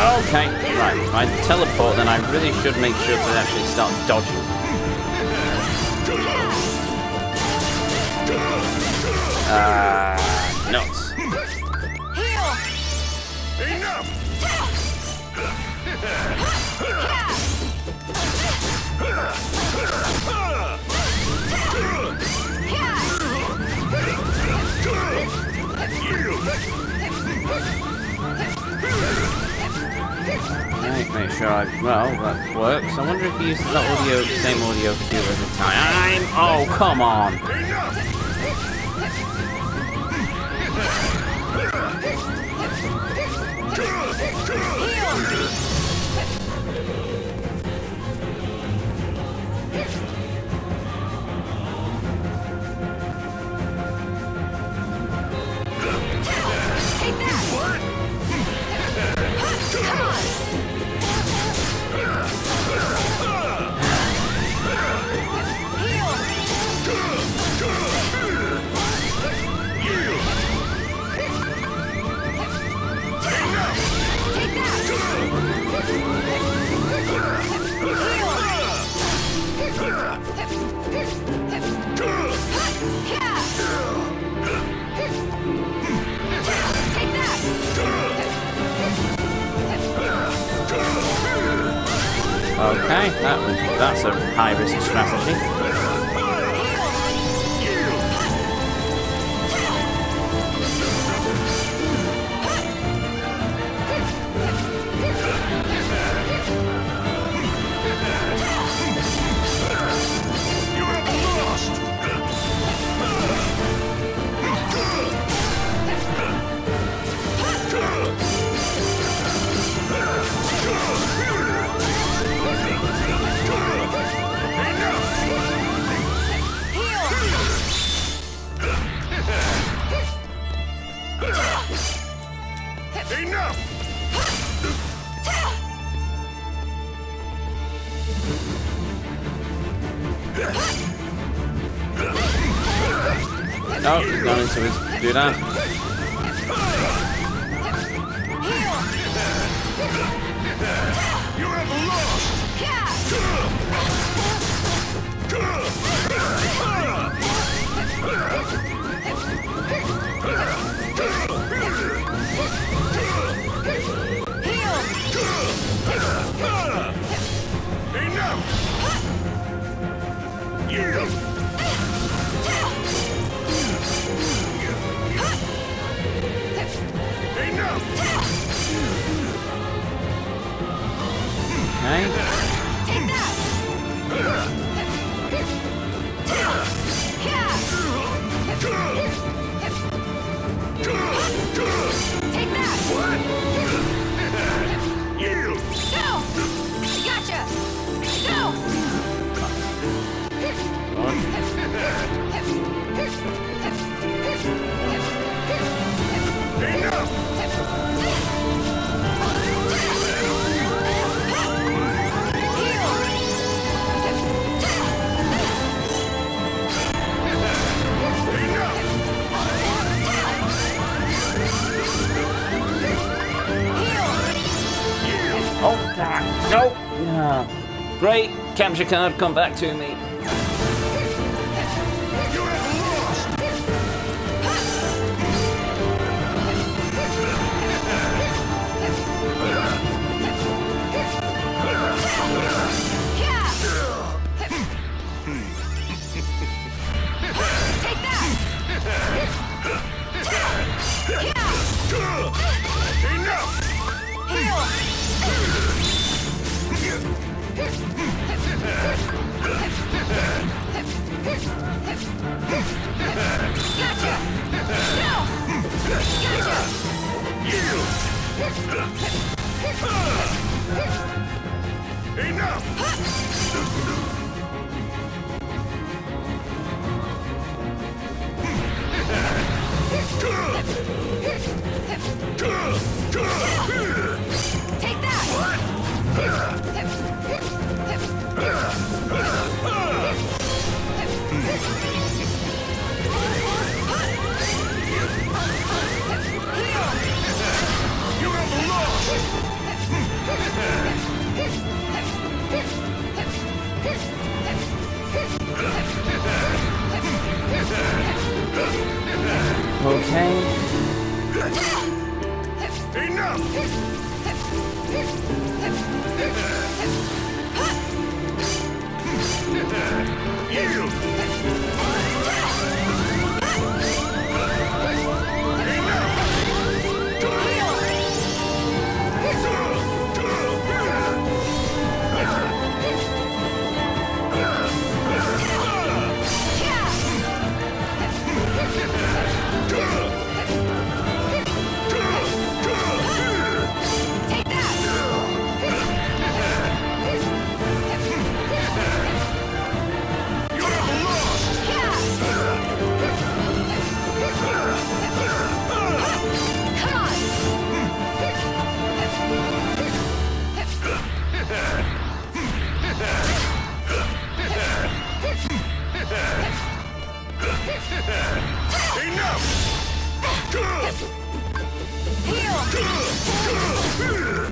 Okay, right. If I teleport, then I really should make sure to actually start dodging. Nuts. Right, make sure I... well, that works. I wonder if he uses that audio, the same audio to do every time. Oh, come on! Take that! Come on! Okay, that's a high-risk strategy. You are lost. Enough! Oh, he's gone into his... do that. You have lost! Enough! Okay. Take that! Take that! What? Oh, no! Yeah. Great, capture card, come back to me. You have lost!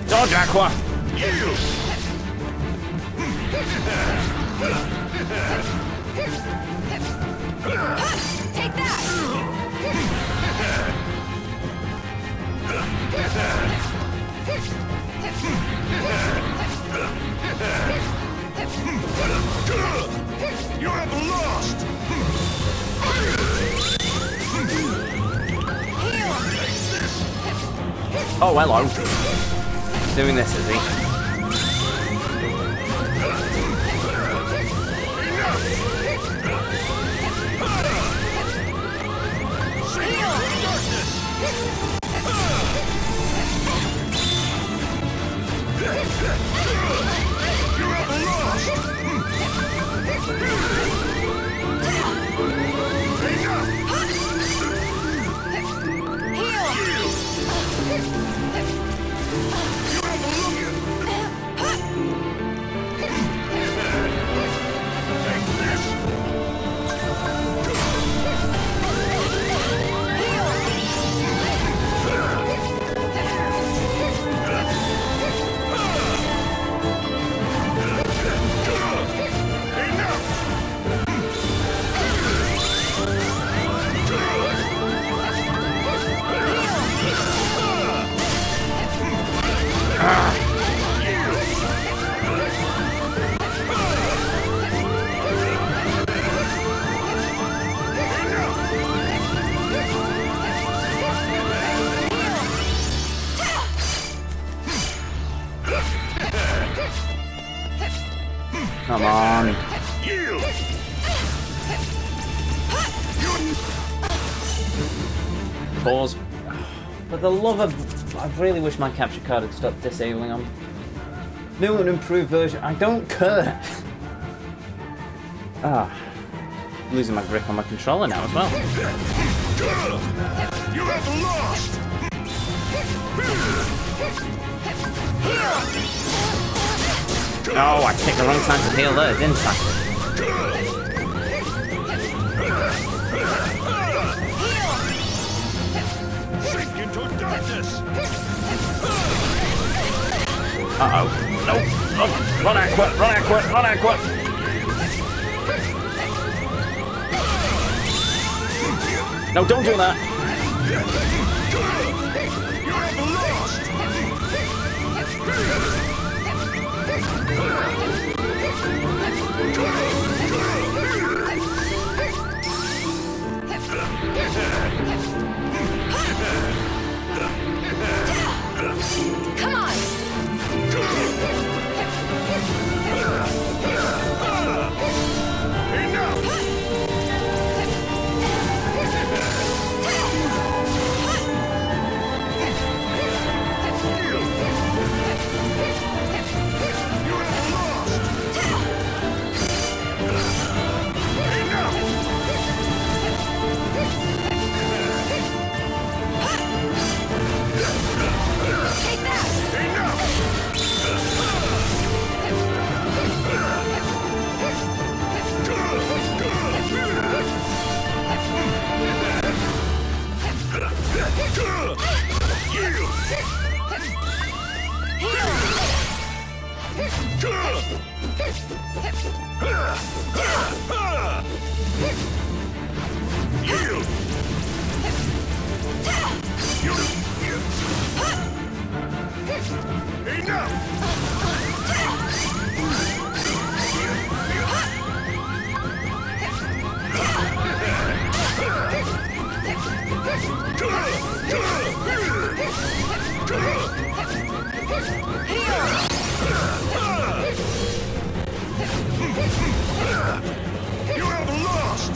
Dodge, Aqua! Take that! You have lost! Oh, hello. He's doing this, is he? You have lost. Heal. Come on. Pause. For the love of... I really wish my capture card had stopped disabling them. New and improved version. I don't care. I'm losing my grip on my controller now as well. You have lost! Oh, I took a long time to heal there, didn't I? Sink into darkness. Uh-oh. No. Oh, run, Aqua! Run, Aqua! Run, Aqua! No, don't do that! You're lost! Come on. You have lost!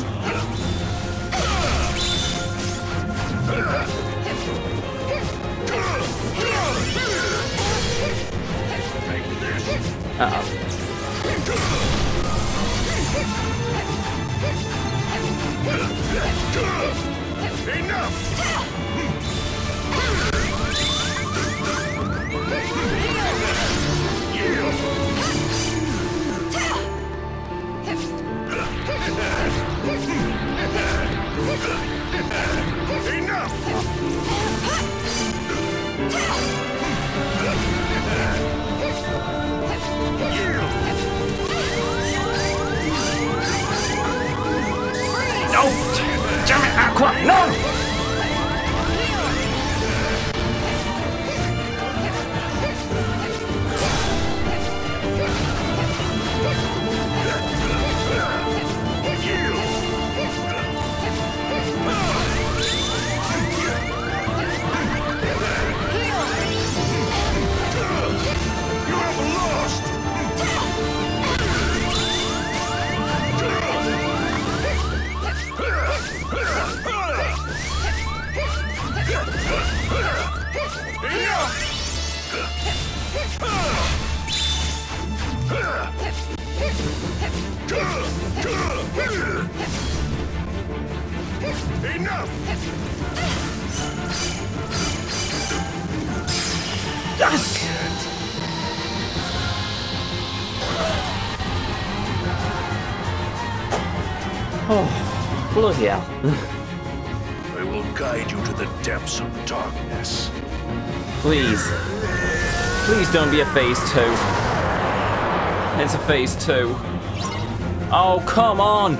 I will guide you to the depths of darkness. Please. Please don't be a phase two. It's a phase two. Oh, come on!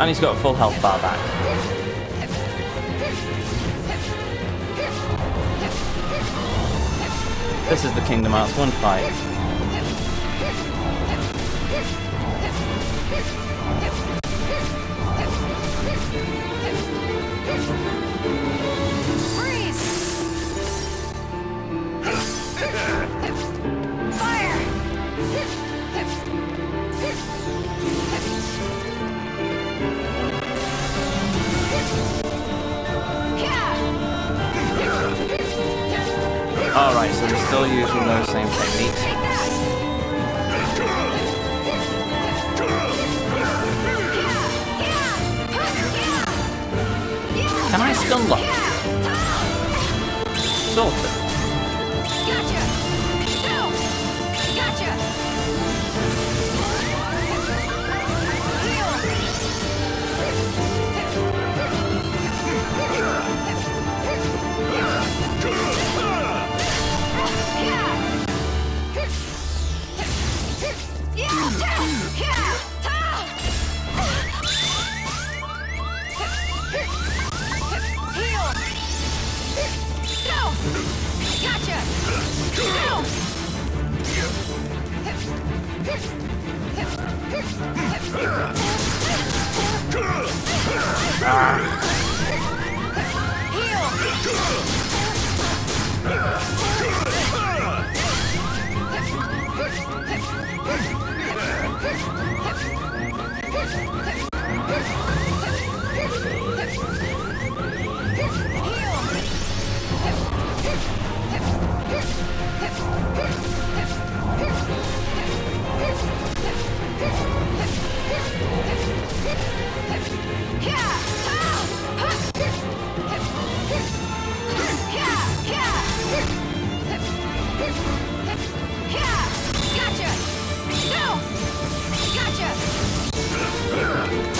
And he's got a full health bar back. This is the Kingdom Hearts 1 fight. Alright, so we're still using those same techniques. Can I stun lock? Sort of. Gotcha! No! Gotcha!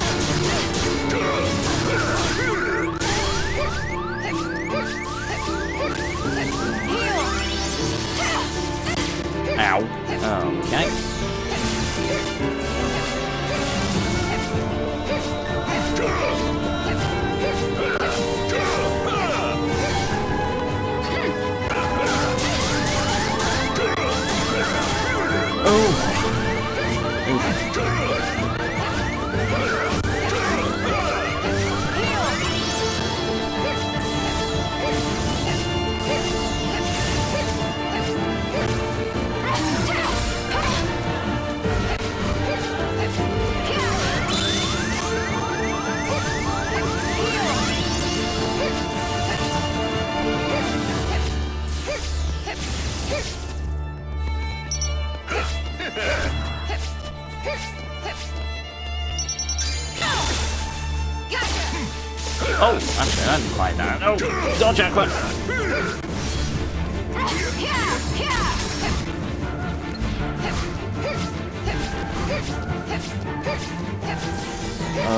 Oh, actually, I didn't quite that. Oh, dodge Aqua!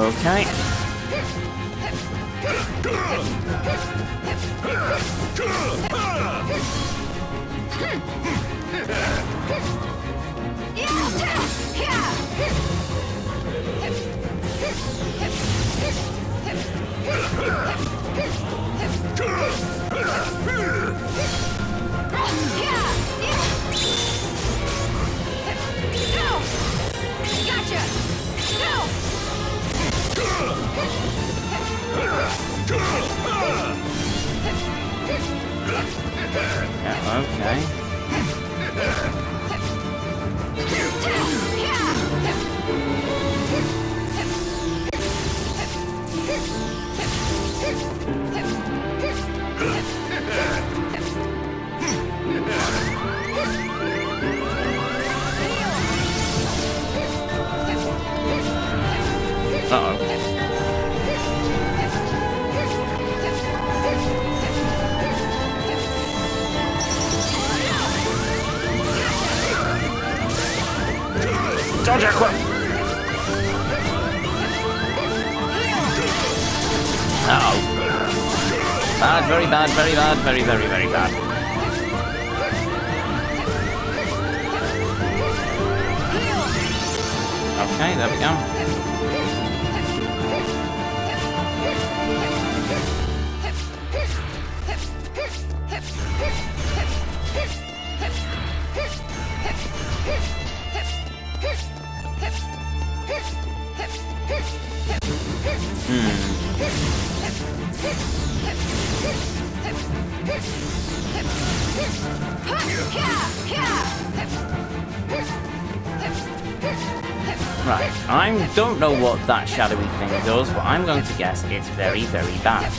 Okay. Very bad, very bad. Okay, there we go. Right, I don't know what that shadowy thing does, but I'm going to guess it's very bad.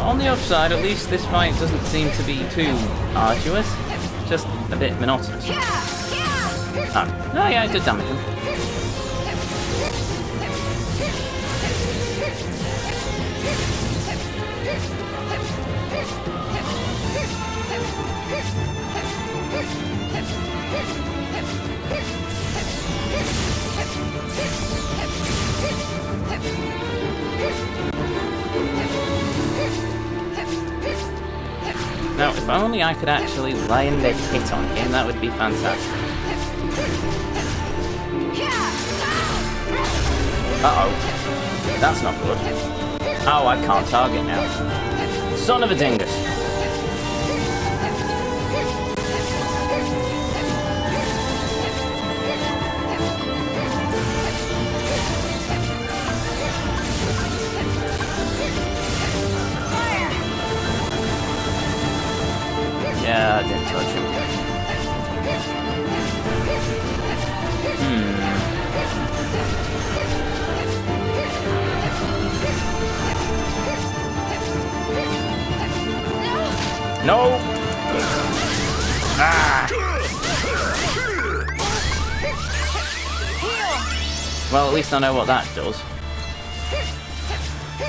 On the upside, at least this fight doesn't seem to be too arduous, just a bit monotonous. Oh yeah, it did damage him. Now, if only I could actually land a hit on him, that would be fantastic. Uh-oh. That's not good. Oh, I can't target now. Son of a dingus. Yeah, I didn't touch him. No! Ah! Well, at least I know what that does.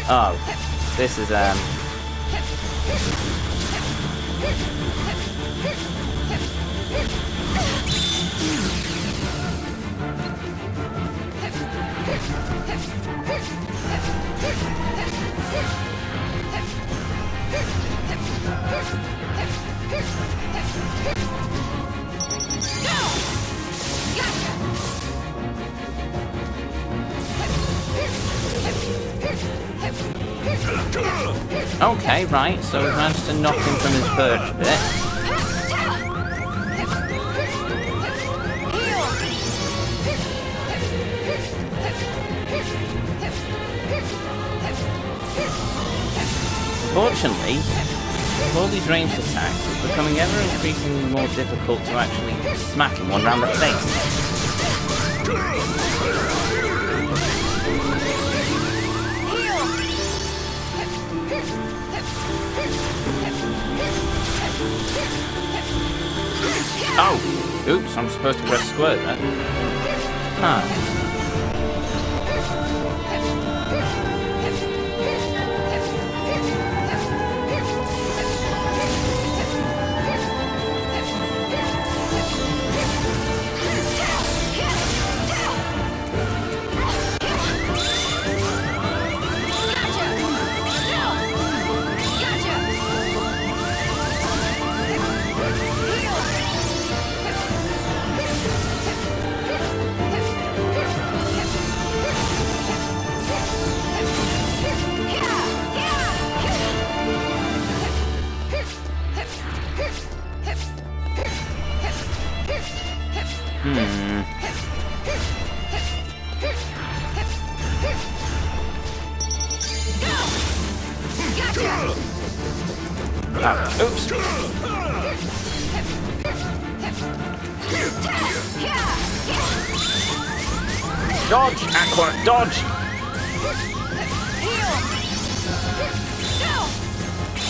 Oh, this is Okay, right, so we managed to knock him from his perch a bit. Fortunately, with all these ranged attacks, it's becoming ever increasingly more difficult to actually smack him one round the face. Oh! Oops. So I'm supposed to press square there. Ah. Dodge, Aqua, dodge! Heal! Go!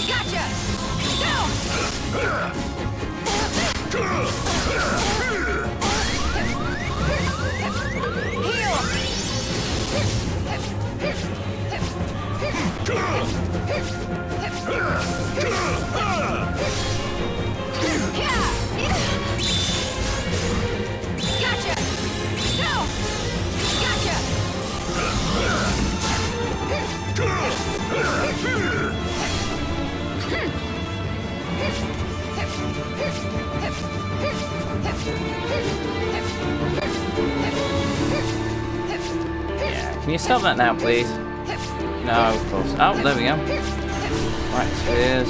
Gotcha! Go! Heal! Gotcha! Go! Yeah, can you stop that now, please? No, of course. Oh, there we go. Right, cheers.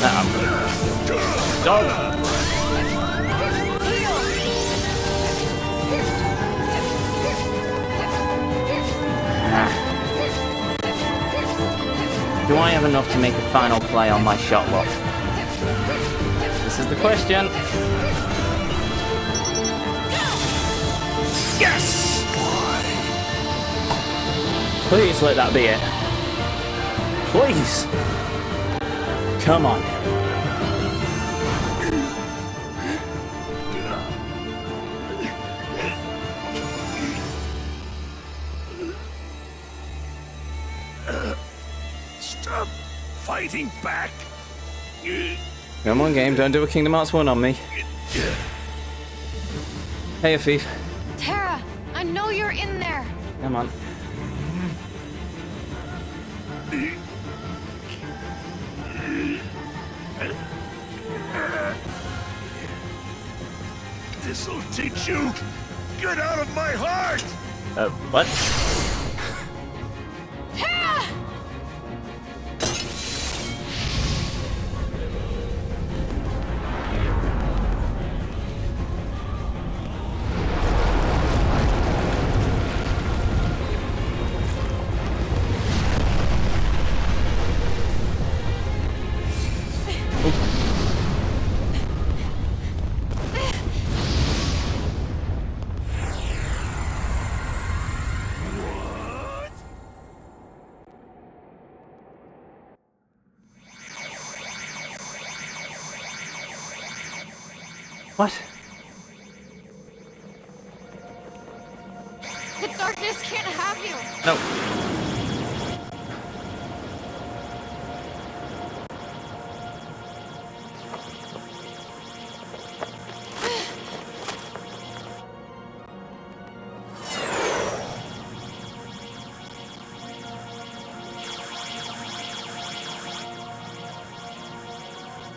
That I'm good. Dog! Do I have enough to make a final play on my shot lock? This is the question. Yes! Please let that be it. Please! Come on. Fighting back. Come on, game, don't do a Kingdom Hearts 1 on me. Hey, a thief. Terra, I know you're in there. Come on. This'll teach you. Get out of my heart. What? What? The darkness can't have you. No.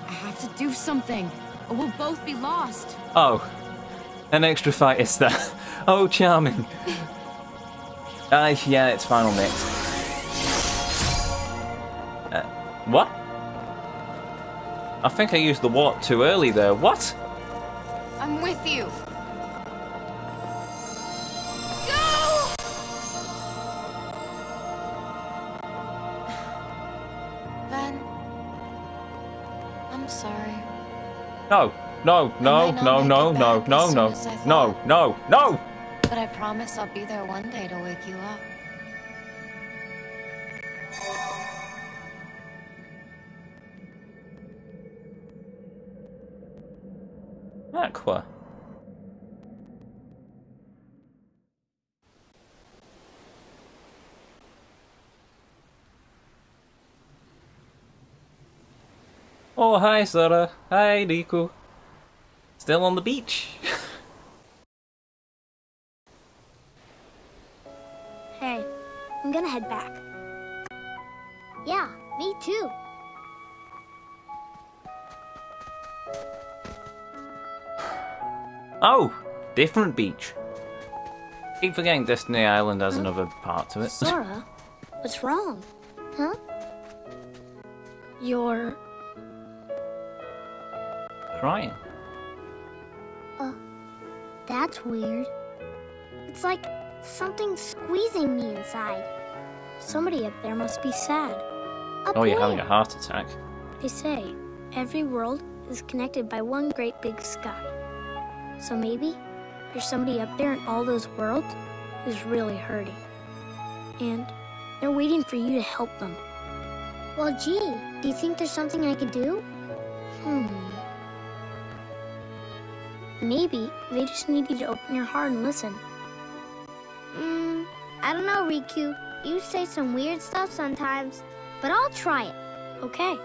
I have to do something. We'll both be lost. Oh, an extra fight is there. Oh, charming. Yeah, it's Final Mix. What? I think I used the what too early there. What? I'm with you. Go! Van, I'm sorry. No. But I promise I'll be there one day to wake you up. Aqua. Oh, hi Sora. Hi Riku. Still on the beach. Hey, I'm gonna head back. Yeah, me too. Oh, different beach. Keep forgetting Destiny Island has another part to it. Sora, what's wrong? Huh? You're crying. That's weird. It's like something's squeezing me inside. Somebody up there must be sad. Oh, you're having a heart attack. They say every world is connected by one great big sky. So maybe there's somebody up there in all those worlds who's really hurting. And they're waiting for you to help them. Well, gee, do you think there's something I could do? Maybe they just need you to open your heart and listen. I don't know, Riku. You say some weird stuff sometimes, but I'll try it. Okay.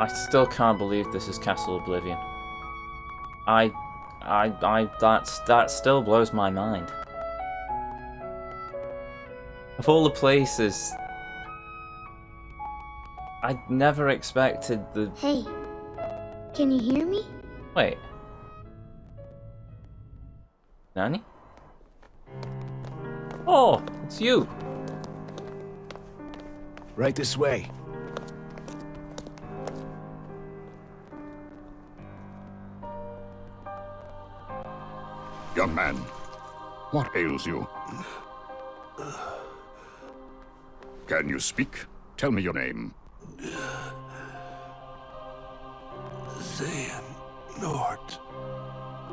I still can't believe this is Castle Oblivion. That still blows my mind. Of all the places, I never expected the... Hey, can you hear me? Wait. Nani? Oh, it's you. Right this way. Young man, what ails you? Can you speak? Tell me your name. Xehanort.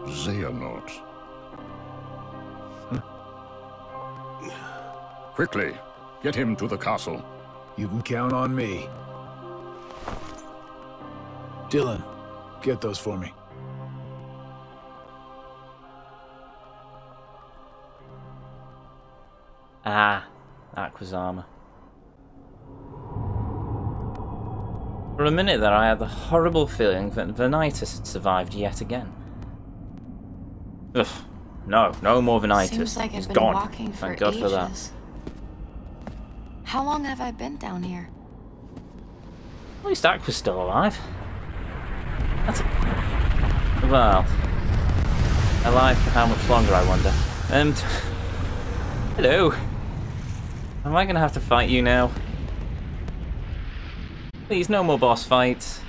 Xehanort. Quickly, get him to the castle. You can count on me. Dylan, get those for me. Ah, Aqua's armor. For a minute there I had the horrible feeling that Vanitas had survived yet again. Ugh, no more Vanitas. Seems like I've been walking for ages. Thank God for that. How long have I been down here? At least Aqua's still alive. That's a... well... alive for how much longer, I wonder. Hello! Am I gonna have to fight you now? Please, no more boss fights.